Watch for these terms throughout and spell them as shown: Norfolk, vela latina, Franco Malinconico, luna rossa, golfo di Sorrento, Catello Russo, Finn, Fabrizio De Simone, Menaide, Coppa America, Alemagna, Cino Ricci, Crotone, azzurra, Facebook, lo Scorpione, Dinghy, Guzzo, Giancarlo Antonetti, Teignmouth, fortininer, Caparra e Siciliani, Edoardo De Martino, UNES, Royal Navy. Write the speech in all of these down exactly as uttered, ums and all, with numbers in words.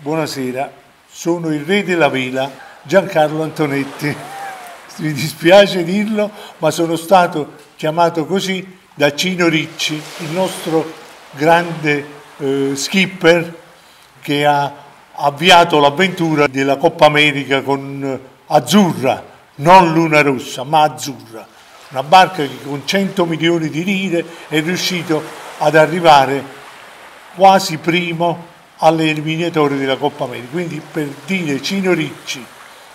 Buonasera, sono il re della vela, Giancarlo Antonetti. Mi dispiace dirlo, ma sono stato chiamato così da Cino Ricci, il nostro grande eh, skipper che ha avviato l'avventura della Coppa America con eh, Azzurra, non Luna Rossa, ma Azzurra. Una barca che con cento milioni di lire è riuscito ad arrivare quasi primo alle eliminatorie della Coppa America. Quindi, per dire Cino Ricci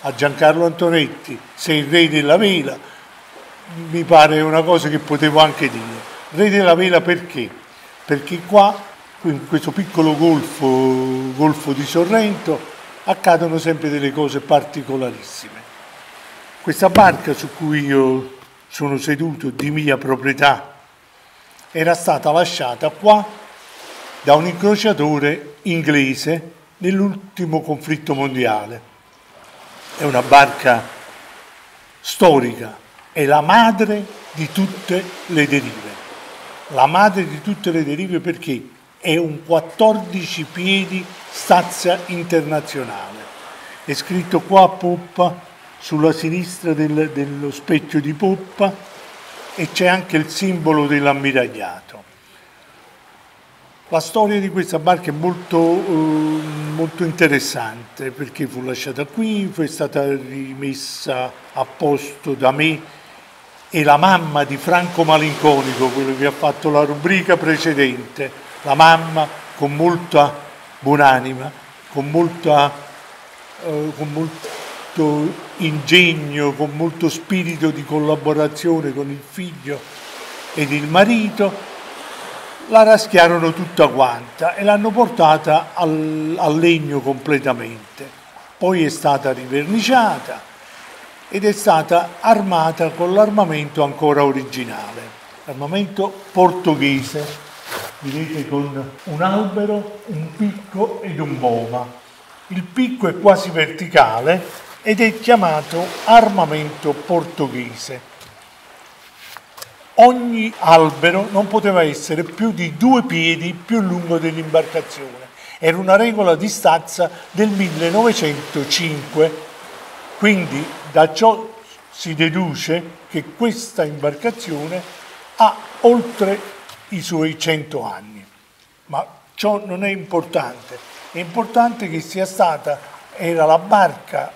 a Giancarlo Antonetti sei il re della vela, mi pare una cosa che potevo anche dire. Re della vela perché? Perché qua, in questo piccolo golfo, golfo di Sorrento, accadono sempre delle cose particolarissime. Questa barca su cui io sono seduto, di mia proprietà, era stata lasciata qua da un incrociatore inglese nell'ultimo conflitto mondiale. È una barca storica, è la madre di tutte le derive. La madre di tutte le derive perché è un quattordici piedi stazza internazionale. È scritto qua a poppa, sulla sinistra del, dello specchio di poppa, e c'è anche il simbolo dell'ammiragliato. La storia di questa barca è molto, eh, molto interessante perché fu lasciata qui, fu stata rimessa a posto da me e la mamma di Franco Malinconico, quello che ha fatto la rubrica precedente, la mamma con molta buonanima, con, molta, eh, con molto ingegno, con molto spirito di collaborazione con il figlio ed il marito, la raschiarono tutta quanta e l'hanno portata al, al legno completamente. Poi è stata riverniciata ed è stata armata con l'armamento ancora originale, l'armamento portoghese, vedete, con un albero, un picco ed un boma. Il picco è quasi verticale ed è chiamato armamento portoghese. Ogni albero non poteva essere più di due piedi più lungo dell'imbarcazione. Era una regola di stazza del millenovecentocinque. Quindi da ciò si deduce che questa imbarcazione ha oltre i suoi cento anni. Ma ciò non è importante. È importante che sia stata, era la barca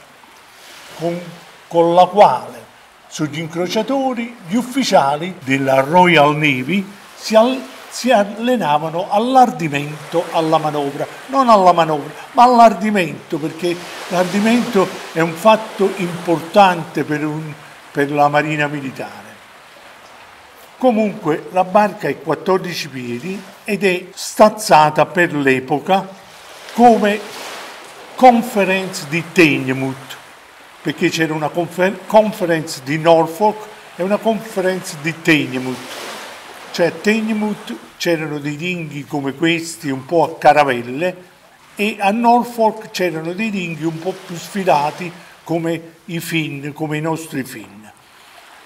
con, con la quale sugli incrociatori gli ufficiali della Royal Navy si, all si allenavano all'ardimento alla manovra, non alla manovra, ma all'ardimento, perché l'ardimento è un fatto importante per, un, per la marina militare. Comunque la barca è quattordici piedi ed è stazzata per l'epoca come Conference di Teignmouth, perché c'era una confer conference di Norfolk e una conference di Teignmouth. Cioè a Teignmouth c'erano dei dinghi come questi, un po' a caravelle, e a Norfolk c'erano dei dinghi un po' più sfilati come i Finn, come i nostri Finn.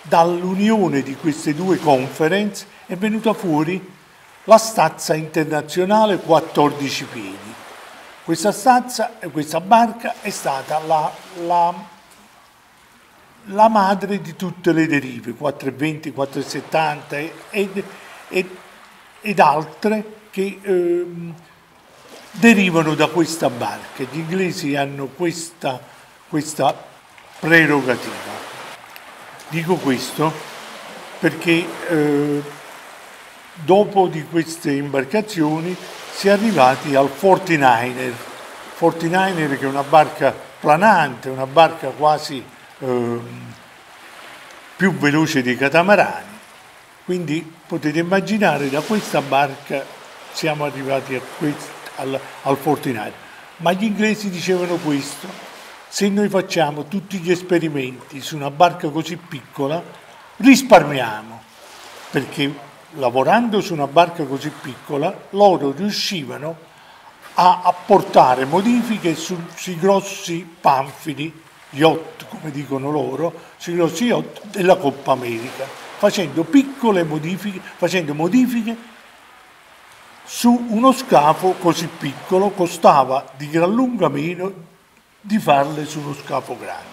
Dall'unione di queste due conference è venuta fuori la stazza internazionale quattordici piedi. Questa stazza, questa barca è stata la, la, la madre di tutte le derive, quattro e venti, quattro e settanta ed, ed, ed altre che eh, derivano da questa barca. Gli inglesi hanno questa, questa prerogativa. Dico questo perché eh, dopo di queste imbarcazioni si è arrivati al fortininer, fortininer che è una barca planante, una barca quasi eh, più veloce dei catamarani. Quindi potete immaginare, da questa barca siamo arrivati a quest, al, al fortininer. Ma gli inglesi dicevano questo, se noi facciamo tutti gli esperimenti su una barca così piccola, risparmiamo, perché lavorando su una barca così piccola loro riuscivano a apportare modifiche sui grossi panfili, yacht come dicono loro, sui grossi yacht della Coppa America, facendo piccole modifiche, facendo modifiche su uno scafo così piccolo. Costava di gran lunga meno di farle su uno scafo grande.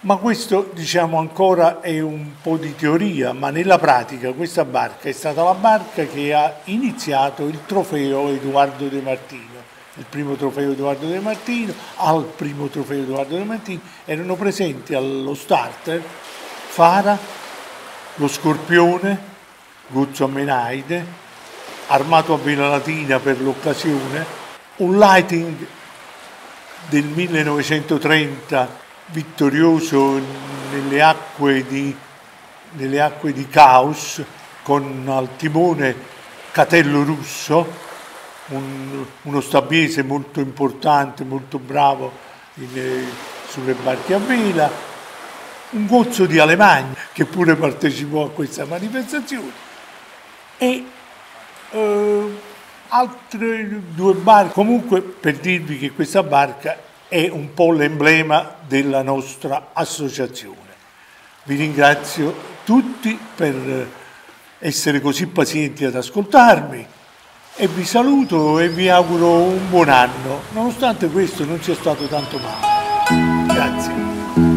Ma questo, diciamo, ancora è un po' di teoria, ma nella pratica questa barca è stata la barca che ha iniziato il trofeo Edoardo De Martino. Il primo trofeo Edoardo De Martino, al primo trofeo Edoardo De Martino erano presenti allo starter Fara, lo Scorpione, Guzzo a Menaide, armato a vela latina per l'occasione, un lighting del millenovecentotrenta vittorioso nelle acque di, nelle acque di Caos, con al timone Catello Russo, un, uno stabiese molto importante, molto bravo in, sulle barche a vela, un Guzzo di Alemagna che pure partecipò a questa manifestazione, e eh, altre due barche. Comunque, per dirvi che questa barca è un po' l'emblema della nostra associazione. Vi ringrazio tutti per essere così pazienti ad ascoltarmi e vi saluto e vi auguro un buon anno, nonostante questo non sia stato tanto male. Grazie.